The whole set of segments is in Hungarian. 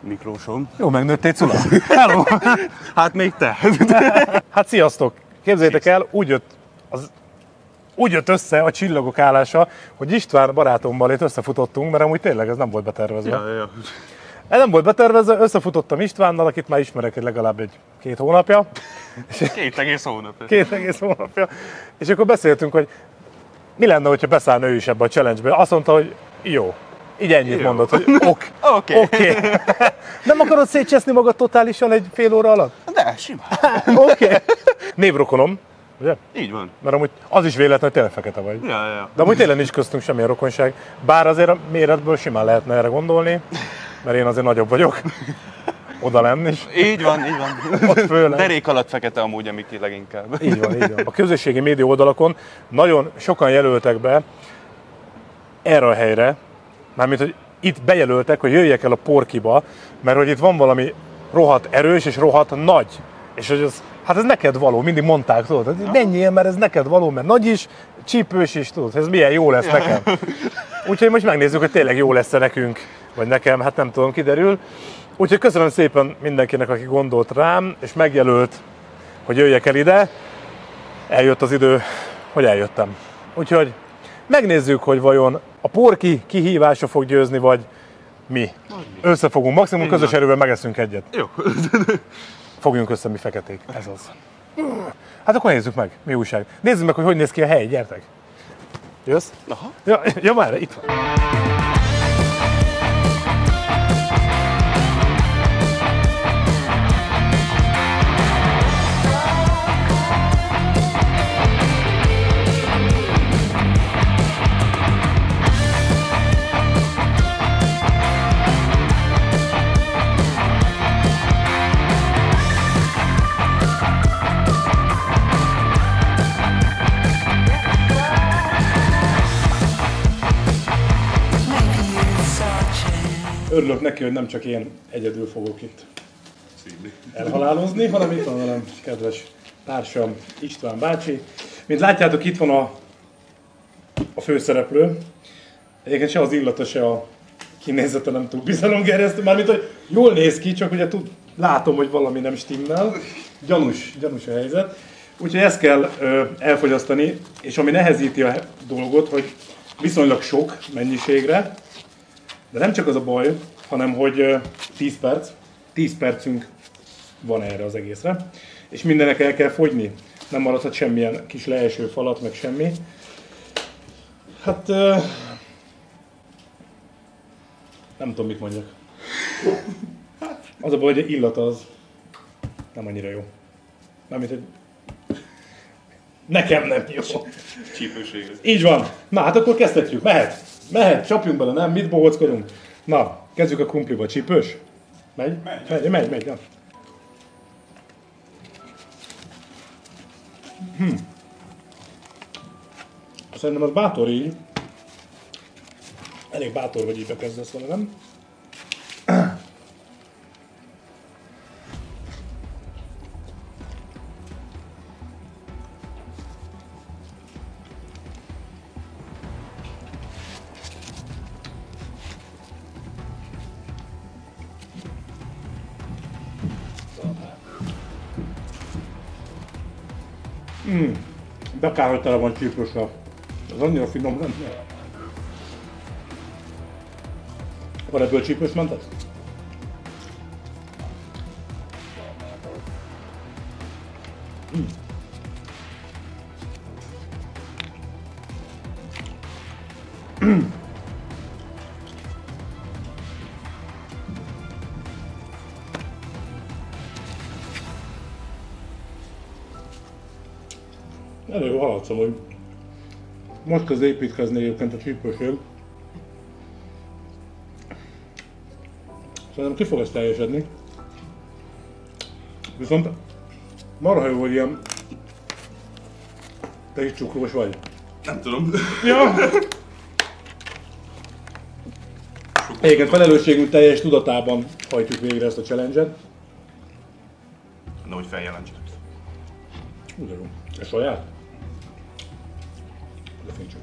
Miklósom. Jó, megnőttél, Cula? Hello! Hát még te! Hát sziasztok! Képzeljétek el, úgy jött össze a csillagok állása, hogy István barátommal itt összefutottunk, mert amúgy tényleg ez nem volt betervezve. Ja. Ez nem volt betervezve, összefutottam Istvánnal, akit már ismerek legalább két hónapja. 2,5 hónapja. 2,5 hónapja. És akkor beszéltünk, hogy mi lenne, hogyha beszállna ő is ebbe a challenge-be. Azt mondta, hogy jó. Így ennyit mondott, hogy oké. Nem akarod szétcseszni magad totálisan egy fél óra alatt? De, simán. Oké. Névrokonom, ugye? Így van. Mert amúgy az is véletlen, hogy tényleg fekete vagy. Ja. De amúgy tényleg nincs köztünk semmilyen rokonság. Bár azért a méretből simán lehetne erre gondolni, mert én azért nagyobb vagyok. Oda lenn is. Így van. Ott főleg. Derék alatt fekete amúgy, amik leginkább. Így van. A közösségi média oldalakon nagyon sokan jelöltek be erre a helyre. Mármint, hogy itt bejelöltek, hogy jöjjek el a Porkyba, mert hogy itt van valami rohadt erős és rohadt nagy. És hogy ez neked való, mindig mondták, tudod, menjél, mert ez neked való, mert nagy is, csípős is, tudod, ez milyen jó lesz nekem. Úgyhogy most megnézzük, hogy tényleg jó lesz-e nekünk, vagy nekem, hát nem tudom, kiderül. Úgyhogy köszönöm szépen mindenkinek, aki gondolt rám, és megjelölt, hogy jöjjek el ide. Eljött az idő, hogy eljöttem. Úgyhogy megnézzük, hogy vajon a Porky kihívása fog győzni, vagy mi? Összefogunk, maximum közös erővel megeszünk egyet. Jó. Fogjunk össze mi feketék, ez az. Hát akkor nézzük meg, mi újság. Nézzük meg, hogy néz ki a hely, gyertek. Jössz? Aha. Ja, már itt van. Örülök neki, hogy nem csak én egyedül fogok itt elhalálozni, hanem itt van velem kedves társam István bácsi. Mint látjátok, itt van a főszereplő. Egyébként se az illata, se a kinézete nem túl bizalomgerjesztő. Mármint, hogy jól néz ki, csak ugye látom, hogy valami nem stimmel. Gyanús a helyzet. Úgyhogy ezt kell elfogyasztani, és ami nehezíti a dolgot, hogy viszonylag sok mennyiségre. De nem csak az a baj, hanem hogy 10 percünk van erre az egészre, és mindenek el kell fogyni. Nem maradhat semmilyen kis leeső falat, meg semmi. Hát... nem tudom, mit mondjak. Az a baj, hogy illat az nem annyira jó. Mármint, hogy nekem nem jó. Csípőség. Így van. Na, hát akkor kezdhetjük. Mehet, csapjunk bele, nem? Mit bohóckodunk? Na, kezdjük a krumpliba. Csípős? Megy? Megy, ja. Szerintem az bátor így. Elég bátor vagy így bekezdesz vele, nem? De kár, hogy tele van csípőssel. Ez annyira finom, nem? Van ebből csípősmentes? Elég haladszom, hogy most kezd építkezni egyébként a csípőség. Szerintem ki fog ezt teljesedni. Viszont marha jó, hogy ilyen... Te is csukrós vagy. Nem tudom. Ja! Egyébként felelősségünk teljes tudatában hajtjuk végre ezt a challenge-et. Na, hogy feljelentsük. Ugyanúgy. És saját? De fincsük.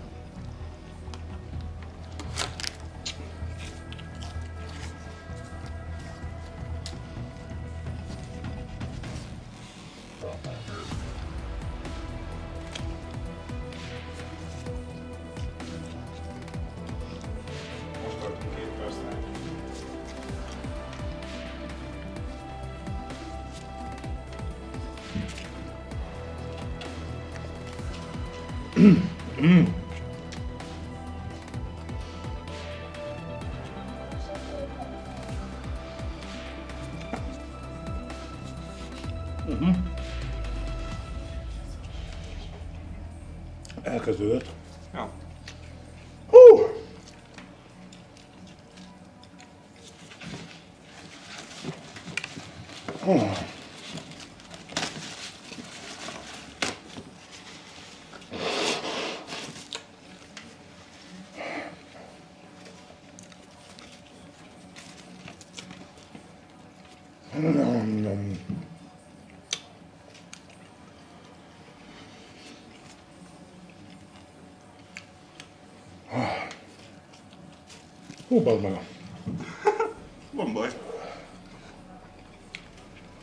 Elkezdődött. Ja. Hú! Húbald meg! Van baj.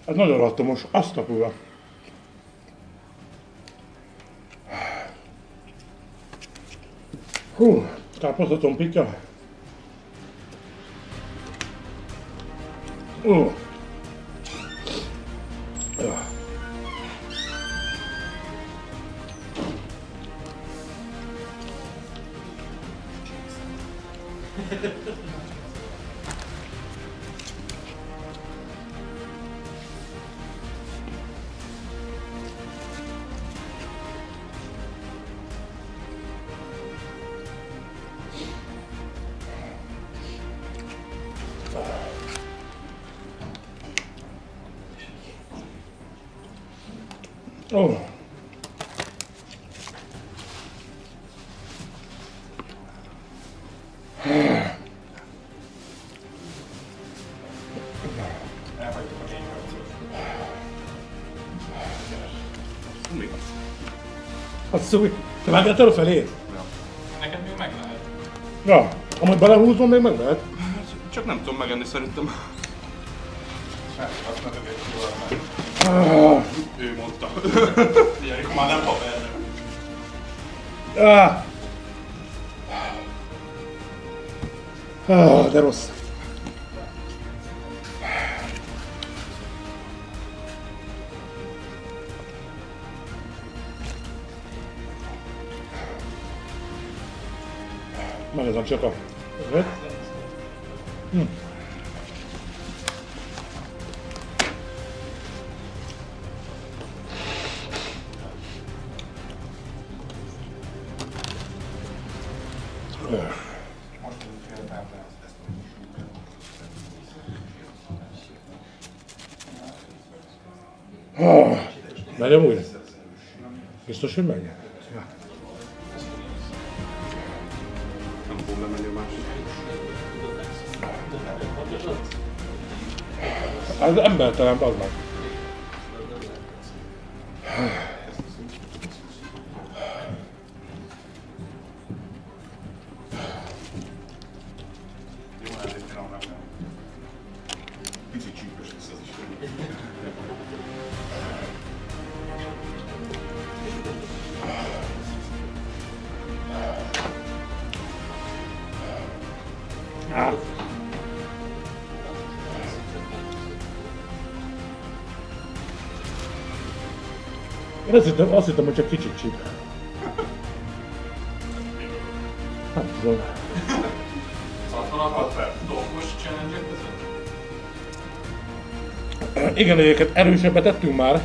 Ez nagyon rattomos, azt a kurva. Hú, káposztatom pitya. Te vágtál a felé? Ja. Neked még meg lehet. Ja, amúgy belehúzom, még meg lehet. Csak nem tudom megenni szerintem. Nem, azt nem tudom, ő mondta. Figyelj, már nem havernek. De rossz. Megnézem csak a... Megyem újra? Biztos, hogy megy? Az embertelen, az meg. Picit csípős lesz az is. Én azt hittem, hogy csak kicsit csíp. Hát tudom. Igen, egyébként erősebbet tettünk már.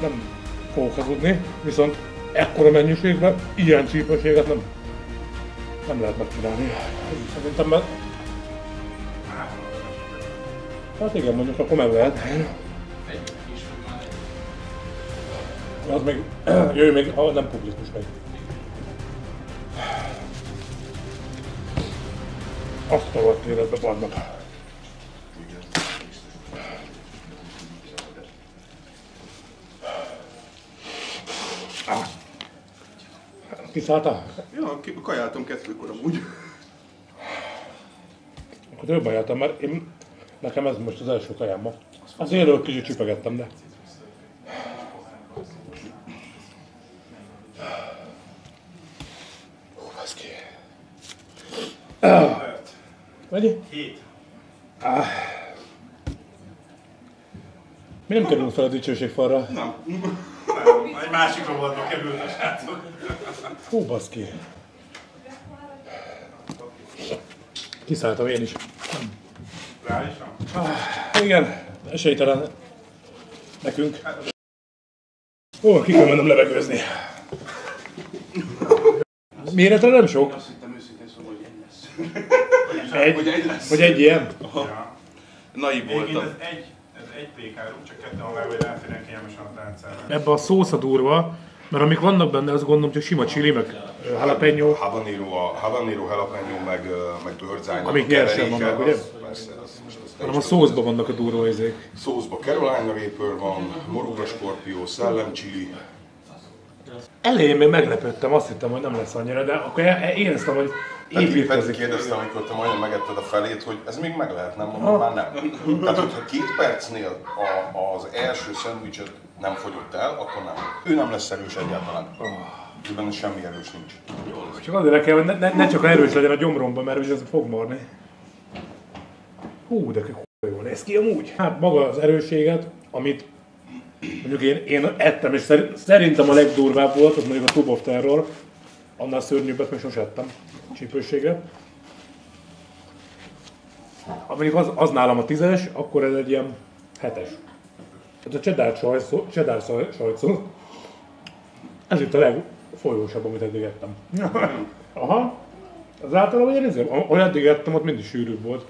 Nem fogok hazudni, viszont ekkora mennyiségben ilyen csípőséget nem lehet megcsinálni. Szerintem meg... Hát igen, mondjuk akkor meg lehet. Az még, jöjj még, nem publikus meg. Azt a rohadt életbe vannak. Kiszálltál? Ja, kajáltam kettőkor amúgy. Akkor többen jártam, mert én, nekem ez most az első kajám ma. Az élőt kicsit csüpegettem, de... Mennyi? 7. Mi nem kerülünk fel a dicsőségfalra? Nem. Egy másik rovatba került a sátor. Hú, baszki. Kiszálltam én is. Reálisan? Ah, igen, esélytelen nekünk. Ó, ki kell mennem levegőzni. Méretre nem sok. Azt hittem őszintén szóval, hogy egy lesz. Hogy egy ilyen? Ja. Naív voltam. Egy pékáról, csak ketten alá, hogy elférjen kényelmesen a tárcára. Ebben a szósz a durva, mert amik vannak benne, azt gondolom, hogy sima chili, meg jalapenyó. Habanero, jalapenyó, meg bőrzány. Amik nyersen vannak, ugye? Persze, hanem a szószban vannak a durva ezek. Szószban Carolina Reaper van, morúra skorpió, szellemchili. Elején még meglepődtem, azt hittem, hogy nem lesz annyira, de akkor éreztem, hogy építkezik. Kérdeztem, amikor te majdnem megetted a felét, hogy ez még meg lehet, nem mondom, már nem. Tehát, hogyha 2 percnél az első szendvicset nem fogyott el, akkor nem. Ő nem lesz erős egyáltalán. Benne semmi erős nincs. Csak azért kell, hogy ne csak erős legyen a gyomromban, mert ez fog marni. Hú, de jól néz ki amúgy. Hát maga az erősséget, amit mondjuk én ettem, és szerintem a legdurvább volt, az mondjuk a Tube of Terror. Annál szörnyűbbet még sose ettem csípősségre. Ha mondjuk az nálam a 10-es, akkor ez egy ilyen 7-es. Ez a cheddar sajtszó. Ez itt a legfolyósabb, amit eddig ettem. Aha. Az általában ilyen, ahogy eddig ettem, ott mindig sűrűbb volt.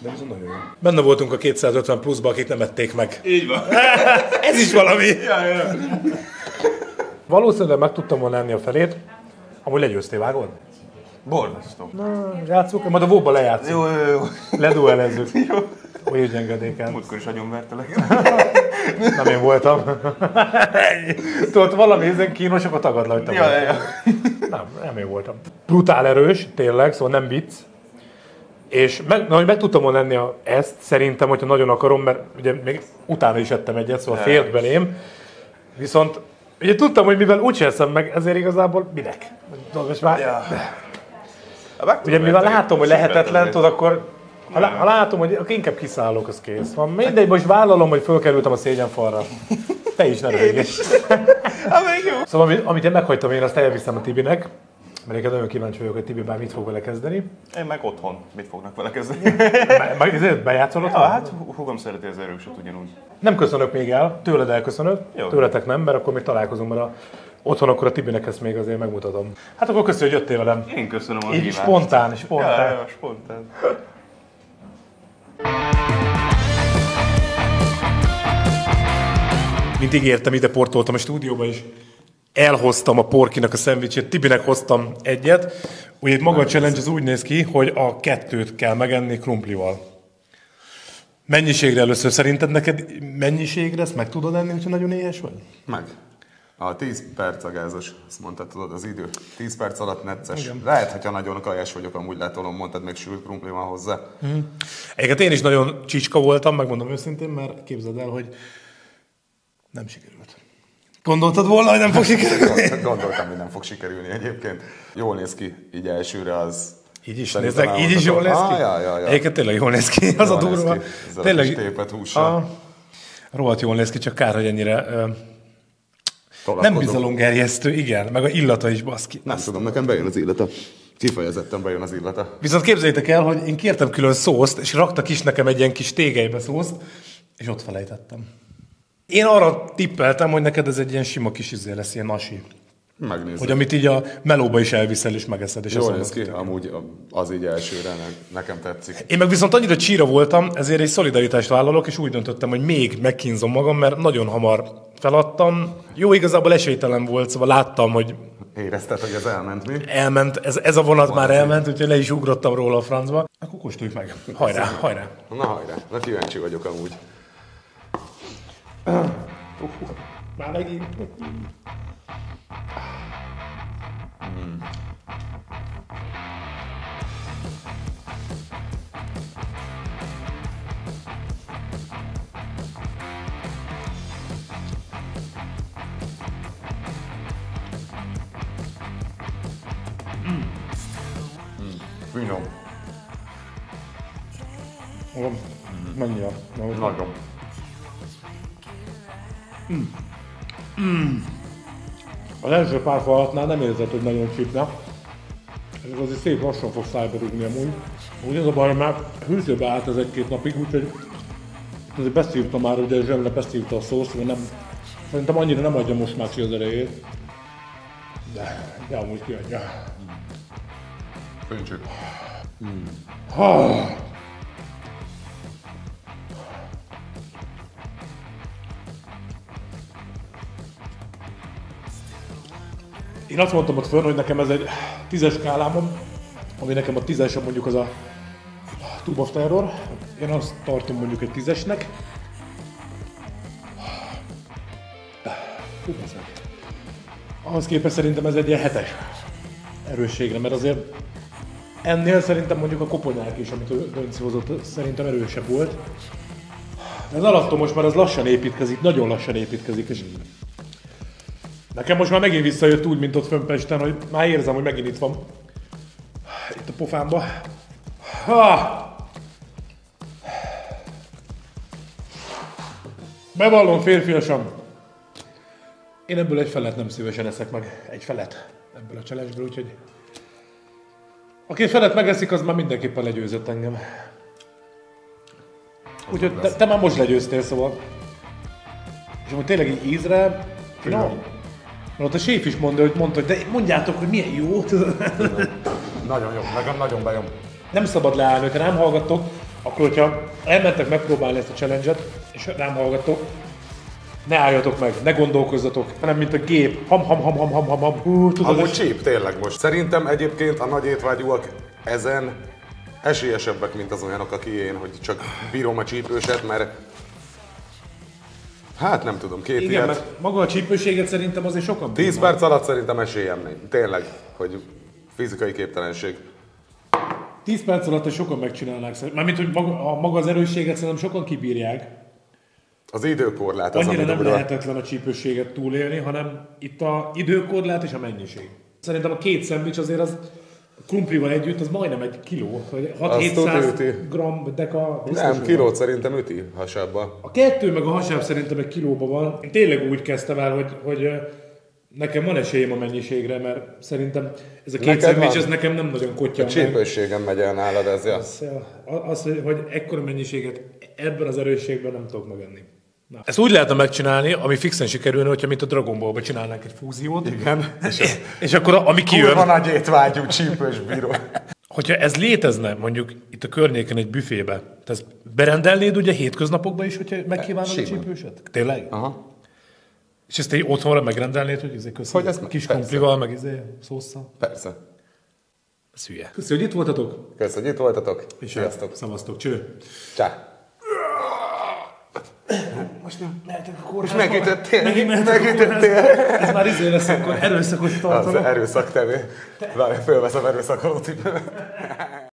De viszont nagyon jó. Benne voltunk a 250 pluszba, akik nem ették meg. Így van. Ez is valami. Ja. Valószínűleg meg tudtam volna enni a felét, amúgy legyőztél, vágod? Borzasztó. Na, játsszuk? Majd a WoW-ba lejátszunk. Jó. Leduelezzük. Jó. Úgy engedéken. Múltkor is agyonvertelek. Nem én voltam. Tudod, valami ezen kínos, akkor tagad lajtam. Ja. Nem én voltam. Brutál erős, tényleg, szóval nem vicc. És meg tudtam volna enni ezt, szerintem, hogyha nagyon akarom, mert ugye még utána is ettem egyet, szóval félt belém. Viszont ugye tudtam, hogy mivel úgy eszem meg, ezért igazából minek? Most már... Ja. Ugye mivel látom, hogy lehetetlen, tudod, akkor ha látom, hogy akkor inkább kiszállok, az kész van. Mindegy, most vállalom, hogy fölkerültem a szégyenfalra. Te is, nem réges. Szóval amit én meghagytam, én azt elviszem a Tibinek. Mert én nagyon kíváncsi vagyok, hogy Tibi bár mit fog vele kezdeni. Én meg otthon mit fognak vele kezdeni. Meg ezért bejátszol otthon? Ja, hát húgom szereti az erőset ugyanúgy. Nem köszönök még el, tőled elköszönök, jó. Tőletek nem, mert akkor még találkozunk, mert otthon akkor a Tibinek ezt még azért megmutatom. Hát akkor köszönöm, hogy jöttél velem. Én köszönöm a hívást. Spontán. Ja, spontán. Mint ígértem, ide portoltam a stúdióba is. Elhoztam a Porkynak a szendvicsét, Tibinek hoztam egyet. Ugye itt maga a challenge az úgy néz ki, hogy a 2-t kell megenni krumplival. Mennyiségre először szerinted neked mennyiségre ezt meg tudod enni, hogyha nagyon éhes vagy? Meg. A 10 perc a gázos, azt mondtad, tudod, az idő. 10 perc alatt necces. Igen. Lehet, hogyha nagyon kajas vagyok, amúgy látolom, mondtad, még sült krumpli van hozzá. Egyébként én is nagyon csicska voltam, megmondom őszintén, mert képzeld el, hogy nem sikerült. Gondoltad volna, hogy nem fog sikerülni? Gondoltam, hogy nem fog sikerülni egyébként. Jól néz ki, így elsőre az... Így is néznek, így is jól néz ki? Ja. Egyébként tényleg jól néz ki, az jól a durva. Ez tényleg... a tépet hússal. Rohadt jól néz ki, csak kár, hogy ennyire... Nem bizalomgerjesztő, igen, meg a illata is baszki. Nem tudom, nekem bejön az illata. Kifejezetten bejön az illata. Viszont képzeljétek el, hogy én kértem külön szószt, és raktak is nekem egy ilyen kis tégelybe szószt, és ott felejtettem. Én arra tippeltem, hogy neked ez egy ilyen sima kis izé lesz, ilyen nasi. Megnézem. Hogy amit így a melóba is elviszel és megeszed. És jól néz ki, amúgy az így elsőre nekem tetszik. Én meg viszont annyira csíra voltam, ezért egy szolidaritást vállalok, és úgy döntöttem, hogy még megkínzom magam, mert nagyon hamar feladtam. Jó, igazából esélytelen volt, szóval láttam, hogy... Érezted, hogy ez elment mi? Elment, ez a vonat már elment, úgyhogy le is ugrottam róla a francba. Akkor kóstoljuk meg. Hajrá. Na, kíváncsi vagyok amúgy. Már megint. Finom. Nagyon. Az első pár falatnál nem érzed, hogy nagyon csípna. Ez azért szép lassan fog szájba rúgni amúgy. Úgy az a baj, hogy már hűtőbe állt ez egy-két napig, úgyhogy azért beszívta már, ugye a zsemle beszívta a szósz, mert nem, szerintem annyira nem adja most már ki az erejét. De amúgy kiadja. Föncsök. Én azt mondtam ott fönn, hogy nekem ez egy 10-es skálámon, ami nekem a 10-es mondjuk az a Tube of Terror. Én azt tartom mondjuk egy 10-esnek. Ahhoz képest szerintem ez egy ilyen 7-es erősségre, mert azért ennél szerintem mondjuk a koponyák is, amit Dönci hozott, szerintem erősebb volt. Ez alattom most már ez lassan építkezik, nagyon lassan építkezik. És nekem most már megint visszajött úgy, mint ott fönn Pesten, hogy már érzem, hogy megint itt van. Itt a pofámba. Bevallom férfiasan. Én ebből egy felet nem szívesen eszek meg. Egy felet. Ebből a cselesből, úgyhogy... Aki egy felet megeszik, az már mindenképpen legyőzött engem. Úgyhogy te már most legyőztél, szóval. És amúgy tényleg így ízre... No. Na, ott a séf is mondta, hogy de mondjátok, hogy milyen jó. Nagyon jó, nekem nagyon bejön. Nem szabad leállni, ha rám hallgattok, akkor hogyha elmentek megpróbálni ezt a challenge-et, és rám hallgattok, ne álljatok meg, ne gondolkozzatok, hanem mint a gép, ham-ham-ham-ham-ham-ham. Amúgy csíp tényleg most. Szerintem egyébként a nagy étvágyúak ezen esélyesebbek, mint az olyanok, aki én, hogy csak bírom a csípőset, mert hát nem tudom, két igen, ilyet. Mert maga a csípőséget szerintem azért sokan 10 perc alatt szerintem esélyem nincs. Tényleg, hogy fizikai képtelenség. 10 perc alatt sokan megcsinálnák szerintem. Mármint, hogy maga az erősséget szerintem sokan kibírják. Az időkorlát az, annyira nem lehetetlen a csípőséget túlélni, hanem itt a időkorlát és a mennyiség. Szerintem a két szendvics azért az krumplival együtt, az majdnem egy kiló, 6-700 g deka. Nem, kilót szerintem üti hasábba. A kettő meg a hasáb szerintem egy kilóba van. Én tényleg úgy kezdtem el, hogy nekem van esélyem a mennyiségre, mert szerintem ez a két szendvics, ez nekem nem nagyon kottyan. A csípőségem megy el nálad ez, ja. Az, hogy ekkora mennyiséget ebben az erősségben nem tudok megenni. Na. Ezt úgy lehetne megcsinálni, ami fixen sikerülne, hogyha mint a Dragon Ballba csinálnánk egy fúziót. Igen. És akkor ami kijön... Kurva nagy étvágyú csípős bíró. Hogyha ez létezne mondjuk itt a környéken egy büfébe, te ezt berendelnéd ugye hétköznapokban is, hogyha megkívánod a csípőset? Tényleg? Aha. És ezt így otthonra megrendelnéd, hogy izé köszi, hogy kis komplival, meg izé szósszal? Persze. Ez hülye. Köszi, hogy itt voltatok. Köszi, hogy itt voltatok. És sziasztok. Szavaztok. Cső. Csá. Most nem mehetek a kórházba. Megütöttél. Ez már izé lesz, akkor erőszakot tartalom. Az erőszakterő. Várj, fölveszem erőszakolót.